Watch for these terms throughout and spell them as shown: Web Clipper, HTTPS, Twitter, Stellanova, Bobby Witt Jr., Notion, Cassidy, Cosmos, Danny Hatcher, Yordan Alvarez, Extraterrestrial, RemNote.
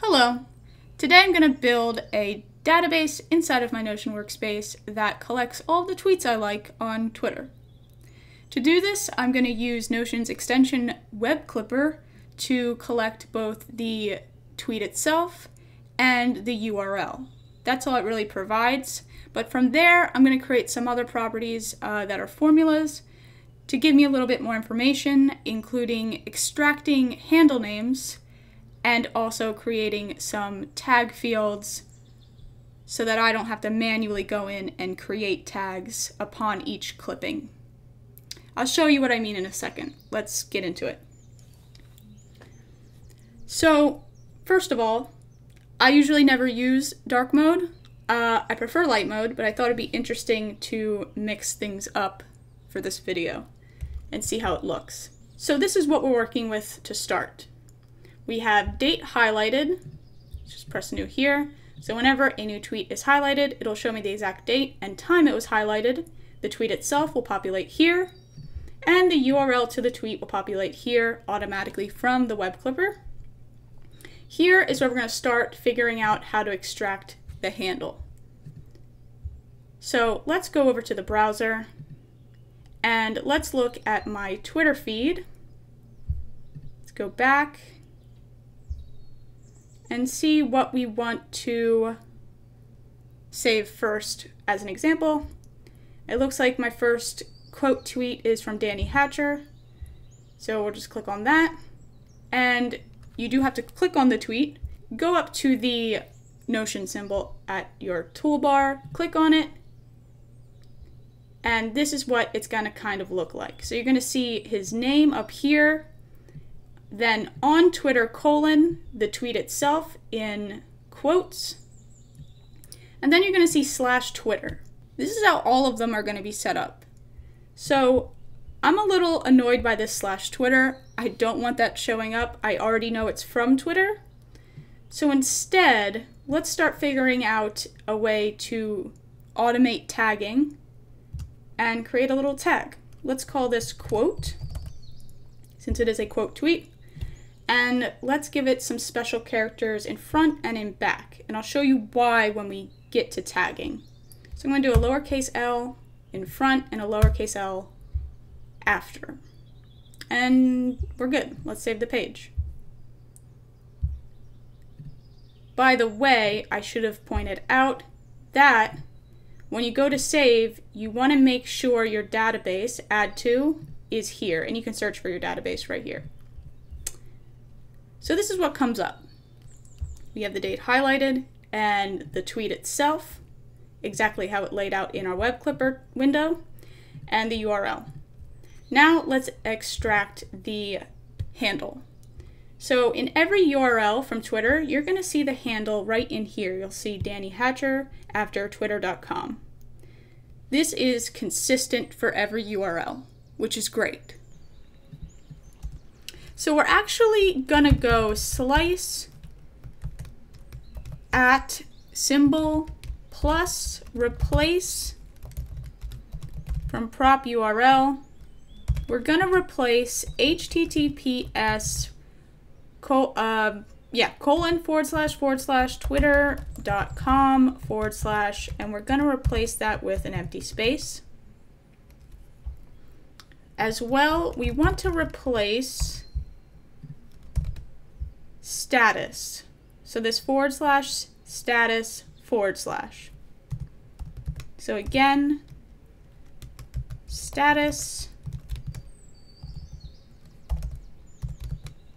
Hello. Today I'm going to build a database inside of my Notion workspace that collects all the tweets I like on Twitter. To do this, I'm going to use Notion's extension Web Clipper to collect both the tweet itself and the URL. That's all it really provides. But from there, I'm going to create some other properties that are formulas to give me a little bit more information, including extracting handle names and also creating some tag fields so that I don't have to manually go in and create tags upon each clipping. I'll show you what I mean in a second. Let's get into it. So, first of all, I usually never use dark mode. I prefer light mode, but I thought it'd be interesting to mix things up for this video and see how it looks. So this is what we're working with to start. We have date highlighted. Just press new here. So whenever a new tweet is highlighted, it'll show me the exact date and time it was highlighted. The tweet itself will populate here, and the URL to the tweet will populate here automatically from the Web Clipper. Here is where we're going to start figuring out how to extract the handle. So let's go over to the browser and let's look at my Twitter feed. Let's go back and see what we want to save first as an example. It looks like my first quote tweet is from Danny Hatcher. So we'll just click on that. And you do have to click on the tweet, go up to the Notion symbol at your toolbar, click on it, and this is what it's going to kind of look like. So you're going to see his name up here, then on Twitter : the tweet itself in quotes, and then you're going to see /Twitter. This is how all of them are going to be set up. So I'm a little annoyed by this /Twitter. I don't want that showing up. I already know it's from Twitter. So instead, let's start figuring out a way to automate tagging and create a little tag. Let's call this quote, since it is a quote tweet. And let's give it some special characters in front and in back. And I'll show you why when we get to tagging. So I'm going to do a lowercase l in front and a lowercase l after. And we're good. Let's save the page. By the way, I should have pointed out that when you go to save, you want to make sure your database, add to, is here. And you can search for your database right here. So this is what comes up. We have the date highlighted and the tweet itself, exactly how it laid out in our Web Clipper window, and the URL. Now let's extract the handle. So in every URL from Twitter, you're going to see the handle right in here. You'll see Danny Hatcher after twitter.com. This is consistent for every URL, which is great. So we're actually going to go slice at symbol plus replace from prop URL. We're going to replace HTTPS :/ twitter.com/ and we're going to replace that with an empty space. As well, we want to replace status. So this / status /. So again, status.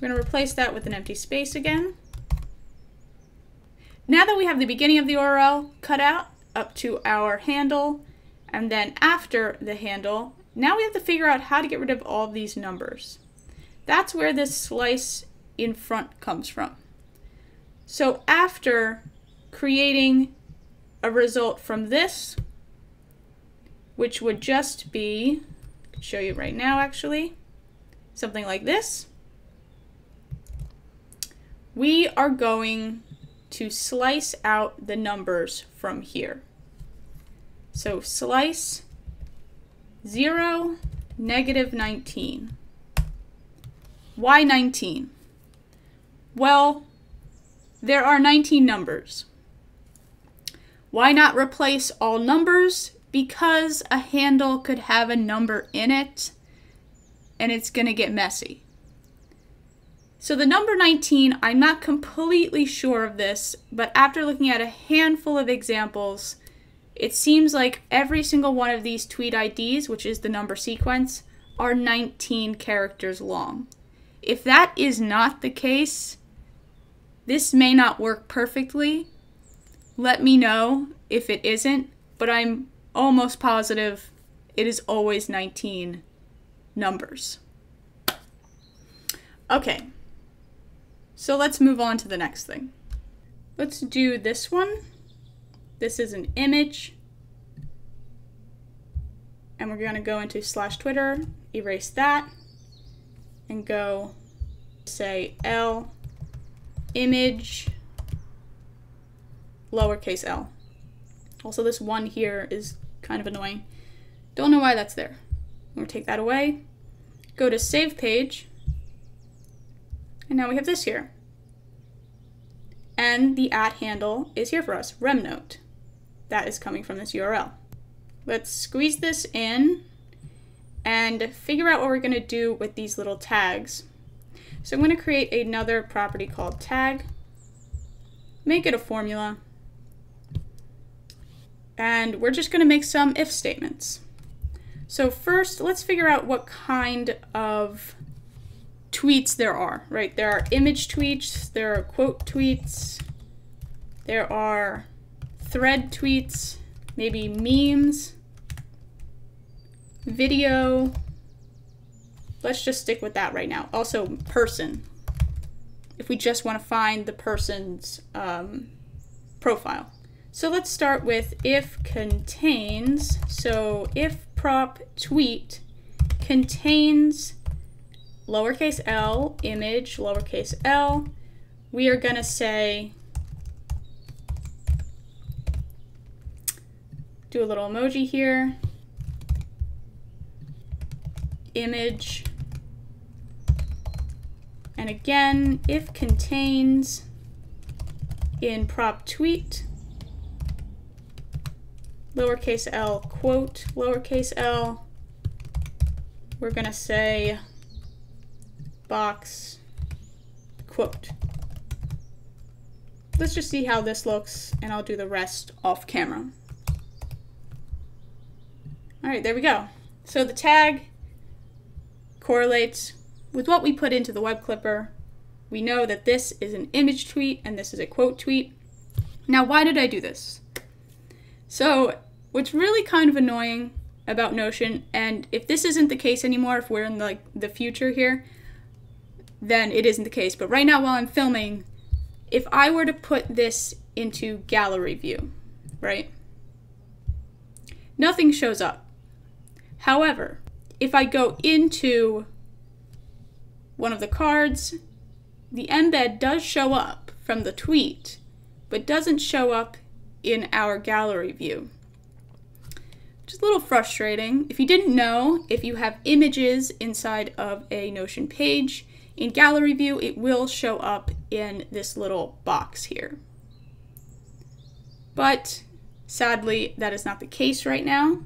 We're going to replace that with an empty space again. Now that we have the beginning of the URL cut out up to our handle and then after the handle, now we have to figure out how to get rid of all of these numbers. That's where this slice in front comes from. So after creating a result from this, which would just be, I can show you right now actually, something like this. We are going to slice out the numbers from here. So slice (0, -19). Why 19? Well, there are 19 numbers. Why not replace all numbers? Because a handle could have a number in it and it's going to get messy. So the number 19, I'm not completely sure of this, but after looking at a handful of examples, it seems like every single one of these tweet IDs, which is the number sequence, are 19 characters long. If that is not the case, this may not work perfectly. Let me know if it isn't, but I'm almost positive it is always 19 numbers. Okay, so let's move on to the next thing. Let's do this one. This is an image. And we're going to go into /Twitter, erase that, and go say L image lowercase l. Also, this one here is kind of annoying. Don't know why that's there. I'm going to take that away. Go to save page. And now we have this here. And the @ handle is here for us, RemNote. That is coming from this URL. Let's squeeze this in and figure out what we're going to do with these little tags. So I'm going to create another property called tag, make it a formula, and we're just going to make some if statements. So first, let's figure out what kind of tweets there are, right? There are image tweets, there are quote tweets, there are thread tweets, maybe memes, video. Let's just stick with that right now. Also, person, if we just want to find the person's profile. So let's start with if contains. So if prop tweet contains lowercase l, image lowercase l, we are going to say, do a little emoji here, image, and again, if contains in prop tweet, lowercase l, quote, lowercase l, we're going to say box, quote. Let's just see how this looks, and I'll do the rest off camera. All right, there we go. So the tag correlates with what we put into the Web Clipper. We know that this is an image tweet and this is a quote tweet. Now, why did I do this? So what's really kind of annoying about Notion, and if this isn't the case anymore, if we're in the future here, then it isn't the case. But right now, while I'm filming, if I were to put this into gallery view, right? Nothing shows up. However, if I go into one of the cards, the embed does show up from the tweet, but doesn't show up in our gallery view. Which is a little frustrating. If you didn't know, if you have images inside of a Notion page, in gallery view, it will show up in this little box here. But sadly, that is not the case right now.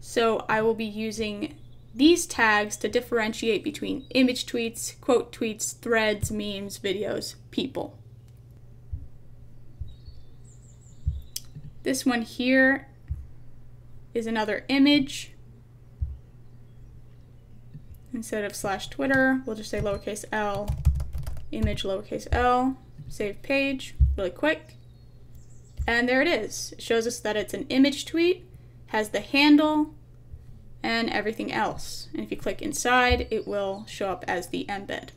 So I will be using these tags to differentiate between image tweets, quote tweets, threads, memes, videos, people. This one here is another image. Instead of /Twitter, we'll just say lowercase l, image lowercase l, save page really quick. And there it is. It shows us that it's an image tweet, has the handle, and everything else. And if you click inside, it will show up as the embed.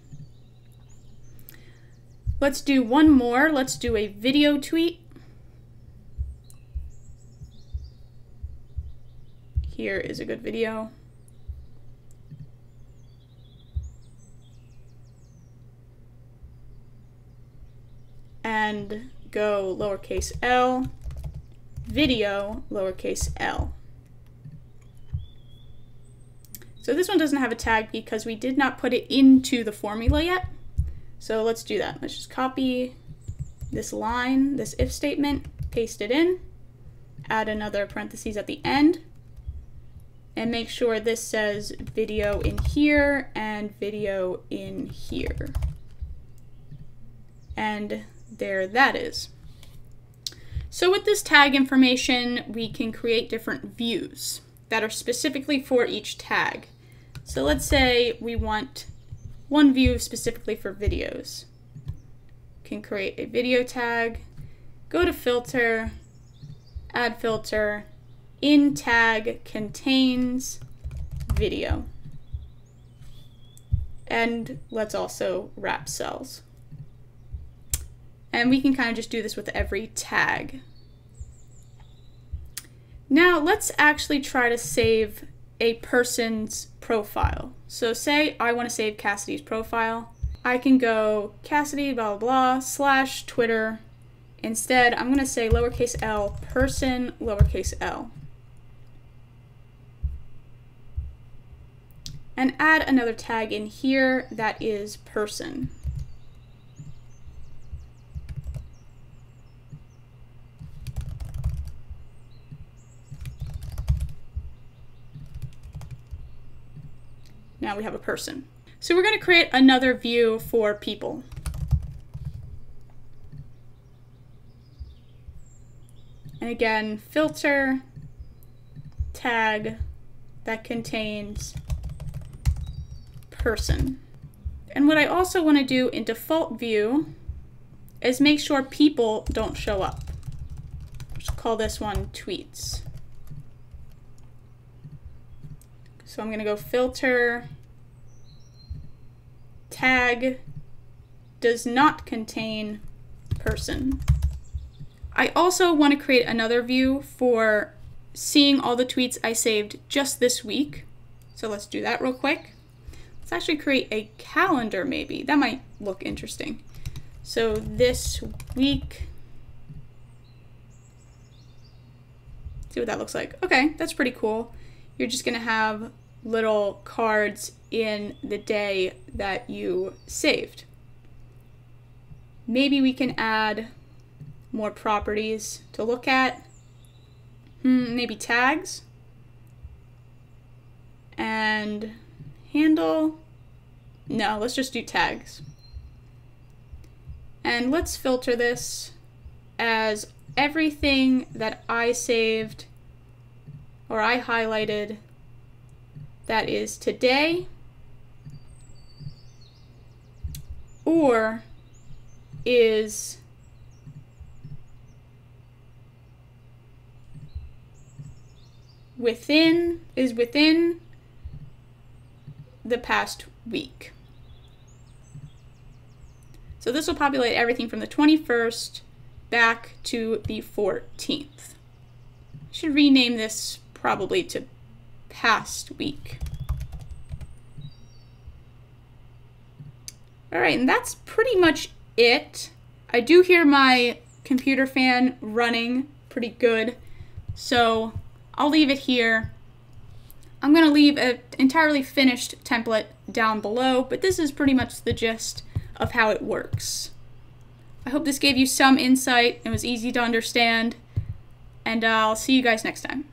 Let's do one more. Let's do a video tweet. Here is a good video. And go lowercase l, video lowercase l. So this one doesn't have a tag because we did not put it into the formula yet. So let's do that. Let's just copy this line, this if statement, paste it in, add another parentheses at the end, and make sure this says video in here and video in here. And there that is. So with this tag information, we can create different views that are specifically for each tag. So let's say we want one view specifically for videos. Can create a video tag, go to filter, add filter, in tag contains video. And let's also wrap cells. And we can kind of just do this with every tag. Now let's actually try to save a person's profile. So say I want to save Cassidy's profile. I can go Cassidy blah blah blah / Twitter. Instead, I'm going to say lowercase l person lowercase l. And add another tag in here that is person. Now we have a person. So we're going to create another view for people. And again, filter, tag that contains person. And what I also want to do in default view is make sure people don't show up. Just call this one tweets. So I'm going to go filter, tag does not contain person. I also want to create another view for seeing all the tweets I saved just this week. So let's do that real quick. Let's actually create a calendar maybe. That might look interesting. So this week, see what that looks like. Okay, that's pretty cool. You're just going to have little cards in the day that you saved. Maybe we can add more properties to look at. Maybe tags and handle. No, let's just do tags. And let's filter this as everything that I saved or I highlighted that is today or is within the past week. So this will populate everything from the 21st back to the 14th. I should rename this probably to past week. All right, and that's pretty much it. I do hear my computer fan running pretty good, so I'll leave it here. I'm going to leave an entirely finished template down below, but this is pretty much the gist of how it works. I hope this gave you some insight and was easy to understand, and I'll see you guys next time.